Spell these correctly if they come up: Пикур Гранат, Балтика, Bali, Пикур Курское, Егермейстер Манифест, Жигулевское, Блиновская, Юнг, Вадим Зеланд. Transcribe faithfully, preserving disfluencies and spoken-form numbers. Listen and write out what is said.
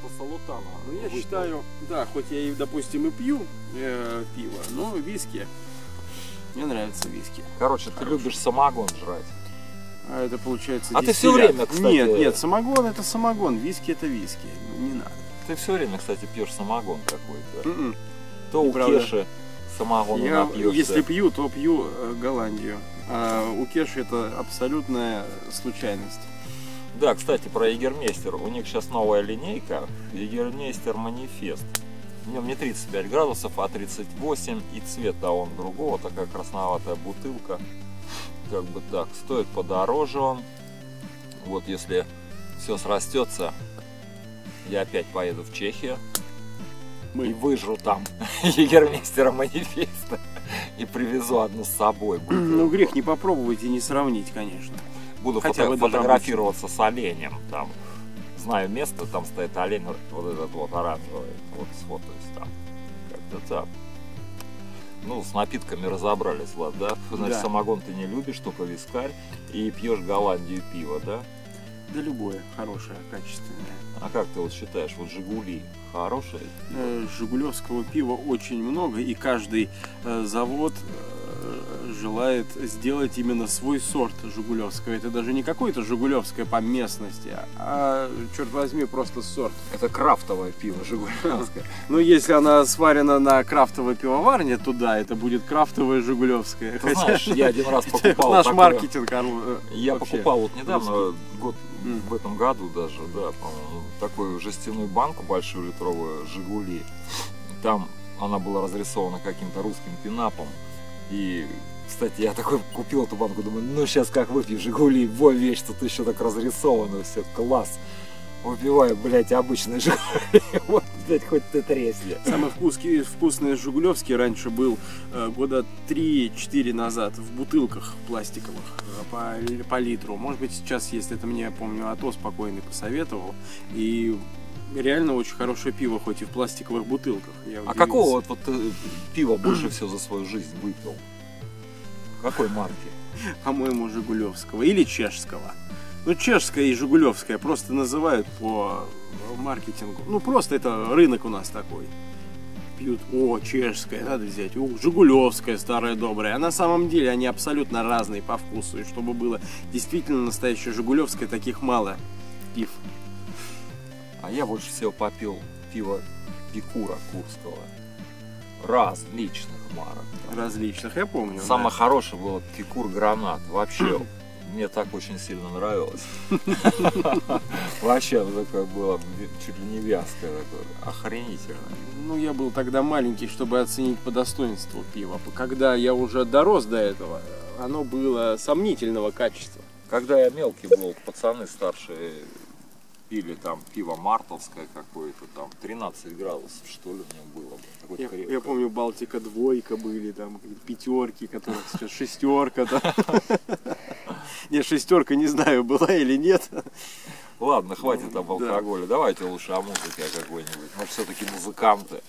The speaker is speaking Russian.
какого-то салутана. Ну, я выпил. Считаю, да, хоть я и, допустим, и пью э, пиво, но виски, мне нравится виски. Короче, Короче. ты любишь самогон жрать. А это получается... А ты все время, кстати... Нет, нет, самогон это самогон, виски это виски, не надо. Ты все время, кстати, пьешь самогон какой-то. Mm-mm. То у Кеши самогон напьешься. Если пью, то пью Голландию. А у Кеши это абсолютная случайность. Да, кстати, про Егермейстер. У них сейчас новая линейка, Егермейстер Манифест. В нем не тридцать пять градусов, а тридцать восемь, и цвета он другого, такая красноватая бутылка. Как бы так, стоит подороже он. Вот если все срастется, я опять поеду в Чехию. Мы. И выжру там Егермейстера Манифеста и привезу одну с собой. Бутылку. Ну грех не попробовать и не сравнить, конечно. Буду Хотя фото фотографироваться с оленем. Там. Знаю место, там стоит олень, вот этот вот оранжевый. Вот сфотаюсь там. Как-то так. Ну, с напитками разобрались, Влад, да? Значит, да. Самогон ты не любишь, только вискарь. И пьешь Голландию пиво, да? Да любое, хорошее, качественное. А как ты вот считаешь, вот Жигули хорошие? Жигулевского пива очень много, и каждый э, завод э, желает сделать именно свой сорт Жигулевского. Это даже не какое-то Жигулевское по местности, а, черт возьми, просто сорт. Это крафтовое пиво Жигулевское. Ну, если она сварена на крафтовой пивоварне, то да, это будет крафтовое Жигулевское. Ты знаешь, я один раз покупал... Наш маркетинг. Я покупал вот недавно, год... в этом году даже, да, по-моему, такую жестяную банку большую литровую Жигули. Там она была разрисована каким-то русским пинапом. И, кстати, я такой купил эту банку, думаю, ну сейчас как выпью Жигули, во вещь, тут еще так разрисовано, все, класс. Выпиваю, блядь, обычные Жигули, вот, блядь, хоть ты тресни. Самый вкусный, вкусный Жигулевский раньше был э, года три-четыре назад в бутылках пластиковых по, по литру. Может быть, сейчас есть, это мне, я помню, Ато спокойно посоветовал. И реально очень хорошее пиво, хоть и в пластиковых бутылках. Я а какого вот, вот ты пива больше всего за свою жизнь выпил? Какой марки? По-моему, Жигулевского или чешского. Ну, чешская и жигулевская просто называют по маркетингу. Ну, просто это рынок у нас такой. Пьют, о, чешская, надо взять, о, жигулевская, старая добрая. А на самом деле они абсолютно разные по вкусу. И чтобы было действительно настоящее жигулевское, таких мало пив. А я больше всего попил пиво Пикура Курского. Различных марок. Различных, я помню. Самое да. хорошее было Пикур Гранат, вообще. Мне так очень сильно нравилось. Вообще такое было чуть ли не вязкое, охренительно. Ну, я был тогда маленький, чтобы оценить по достоинству пива. Когда я уже дорос до этого, оно было сомнительного качества. Когда я мелкий был, пацаны старшие пили там пиво мартовское какое-то, там тринадцать градусов, что ли, у него было. Я, я помню, Балтика двойка были, там пятерки, которых сейчас шестерка. Не, шестерка, не знаю, была или нет. Ладно, хватит об алкоголе, давайте лучше о музыке какой-нибудь, мы все-таки музыканты.